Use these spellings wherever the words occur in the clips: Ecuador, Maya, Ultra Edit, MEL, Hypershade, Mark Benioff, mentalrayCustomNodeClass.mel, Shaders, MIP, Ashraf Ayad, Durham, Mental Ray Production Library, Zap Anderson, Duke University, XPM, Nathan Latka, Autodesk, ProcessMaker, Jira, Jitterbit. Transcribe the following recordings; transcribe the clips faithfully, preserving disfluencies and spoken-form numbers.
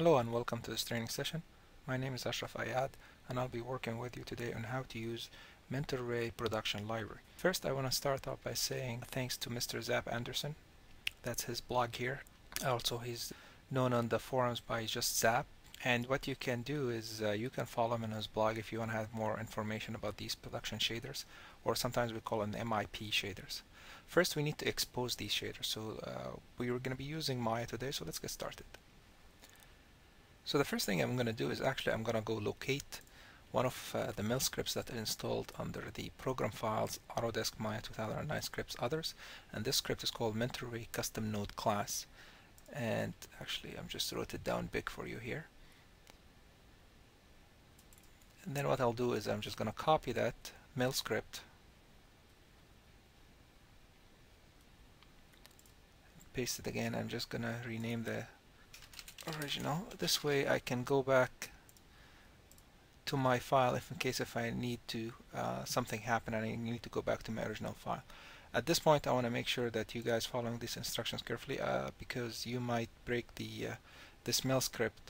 Hello and welcome to this training session. My name is Ashraf Ayad and I'll be working with you today on how to use Mental Ray Production Library. First, I want to start off by saying thanks to Mister Zap Anderson. That's his blog here. Also, he's known on the forums by just Zap. And what you can do is uh, you can follow him on his blog if you want to have more information about these production shaders, or sometimes we call them M I P shaders. First, we need to expose these shaders. So uh, we are going to be using Maya today, so let's get started. So the first thing I'm going to do is actually I'm going to go locate one of uh, the M E L scripts that are installed under the Program Files, Autodesk Maya two thousand nine Scripts Others, and this script is called Mental Ray Custom Node Class. And actually I'm just wrote it down big for you here. And then what I'll do is I'm just going to copy that M E L script, paste it again. I'm just going to rename the original. This way I can go back to my file if in case if I need to uh, something happen and I need to go back to my original file. At this point I want to make sure that you guys following these instructions carefully uh, because you might break the uh, this M E L script,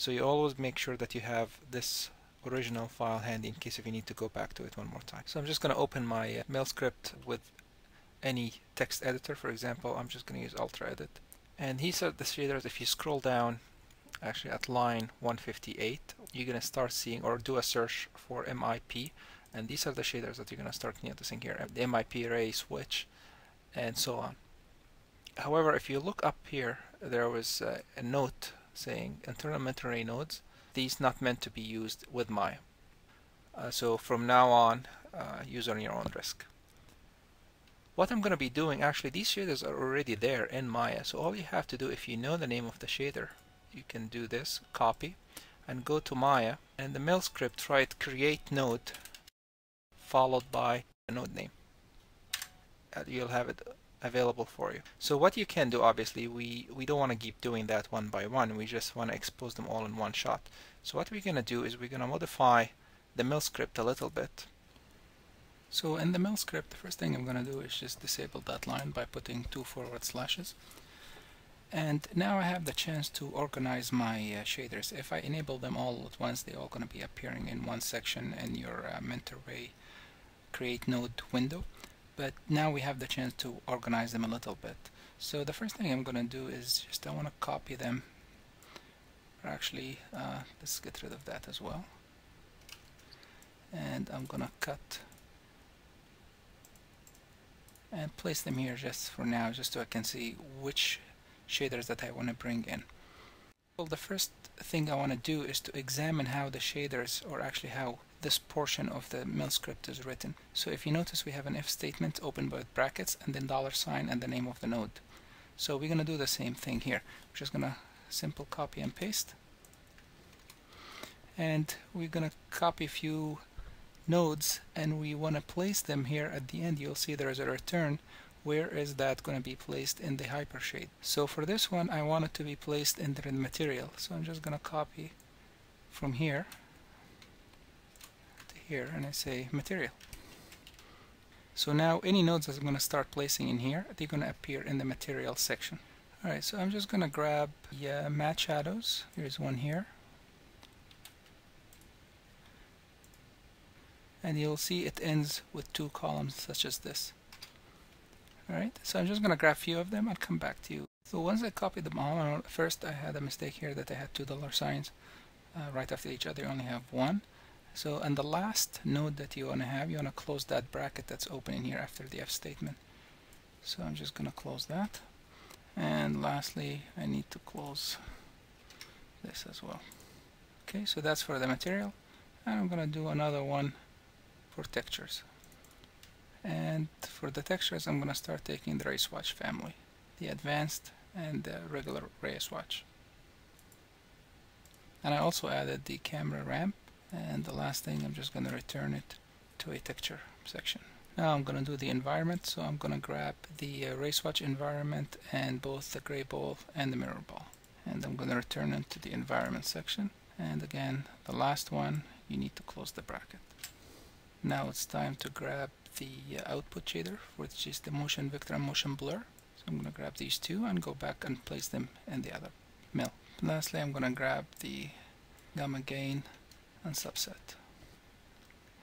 so you always make sure that you have this original file handy in case if you need to go back to it one more time. So I'm just going to open my uh, M E L script with any text editor. For example, I'm just going to use Ultra Edit. And these are the shaders. If you scroll down, actually at line one fifty-eight, you're going to start seeing, or do a search for M I P, and these are the shaders that you're going to start noticing here, the M I P ray switch, and so on. However, if you look up here, there was uh, a note saying internal mental ray nodes, these not meant to be used with Maya. Uh, so from now on, uh, use on your own risk. What I'm going to be doing, actually these shaders are already there in Maya, so all you have to do, if you know the name of the shader, you can do this, copy, and go to Maya, and the M E L script, write create node followed by the node name. And you'll have it available for you. So what you can do, obviously we, we don't want to keep doing that one by one, we just want to expose them all in one shot. So what we're going to do is we're going to modify the M E L script a little bit. So in the M E L script, the first thing I'm going to do is just disable that line by putting two forward slashes. And now I have the chance to organize my uh, shaders. If I enable them all at once, they're all going to be appearing in one section in your uh, Mental Ray Create Node window. But now we have the chance to organize them a little bit. So the first thing I'm going to do is just I want to copy them. Or actually, uh, let's get rid of that as well. And I'm going to cut and place them here just for now, just so I can see which shaders that I want to bring in. Well, the first thing I want to do is to examine how the shaders, or actually how this portion of the M E L script is written. So if you notice, we have an if statement, open both brackets, and then dollar sign and the name of the node. So we're going to do the same thing here. We're just going to simple copy and paste, and we're going to copy a few nodes, and we want to place them here at the end. You'll see there is a return. Where is that going to be placed? In the Hypershade. So for this one, I want it to be placed in the material. So I'm just going to copy from here to here, and I say material. So now any nodes that I'm going to start placing in here, they're going to appear in the material section. Alright, so I'm just going to grab the uh, matte shadows. Here's one here. And you'll see it ends with two columns such as this. Alright, so I'm just going to grab a few of them and come back to you. So once I copy them all, first I had a mistake here that I had two dollar signs uh, right after each other. You only have one. So, and the last node that you want to have, you want to close that bracket that's open in here after the F statement. So I'm just going to close that. And lastly, I need to close this as well. Okay, so that's for the material. And I'm going to do another one for textures, and for the textures I'm going to start taking the ray swatch family, the advanced and the regular ray swatch, and I also added the camera ramp, and the last thing I'm just going to return it to a texture section. Now I'm going to do the environment, so I'm going to grab the uh, ray swatch environment and both the gray ball and the mirror ball, and I'm going to return it to the environment section, and again the last one you need to close the bracket. Now it's time to grab the output shader, which is the motion vector and motion blur. So I'm going to grab these two and go back and place them in the other M E L. And lastly, I'm going to grab the gamma gain and subset.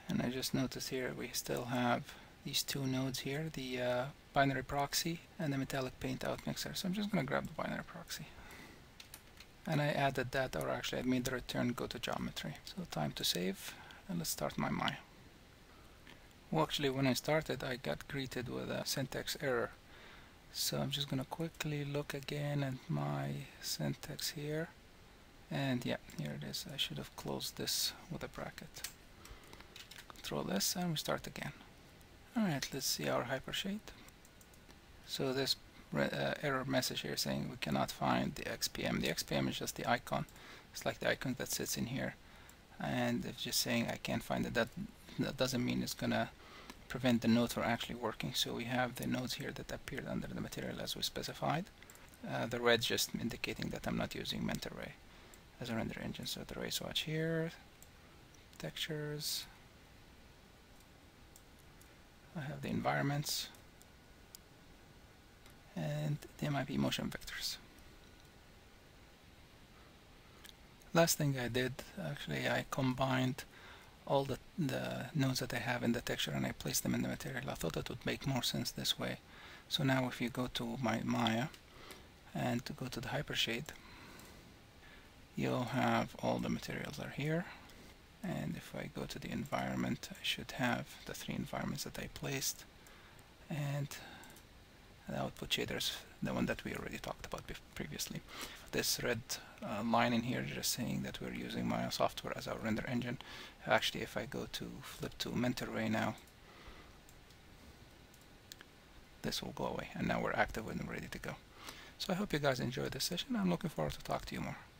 And I just noticed here we still have these two nodes here, the uh, binary proxy and the metallic paint out mixer. So I'm just going to grab the binary proxy. And I added that, or actually I made the return go to geometry. So time to save, and let's start my Maya. Well, actually when I started I got greeted with a syntax error. So I'm just going to quickly look again at my syntax here. And yeah, here it is. I should have closed this with a bracket. Control S and we start again. Alright, let's see our Hypershade. So this Uh, error message here saying we cannot find the X P M. The X P M is just the icon. It's like the icon that sits in here, and it's just saying I can't find it. That that doesn't mean it's gonna prevent the node from actually working. So we have the nodes here that appeared under the material as we specified. Uh, the red just indicating that I'm not using Mental Ray as a render engine. So the ray swatch here, textures. I have the environments. And the M I P motion vectors. Last thing I did, actually, I combined all the, the nodes that I have in the texture and I placed them in the material. I thought that would make more sense this way. So now if you go to my Maya and to go to the Hypershade, you'll have all the materials are here. And if I go to the environment, I should have the three environments that I placed. And the output shaders, the one that we already talked about previously. This red uh, line in here is just saying that we're using Maya software as our render engine. Actually, if I go to flip to Mental Ray now, this will go away, and now we're active and ready to go. So I hope you guys enjoyed this session. I'm looking forward to talk to you more.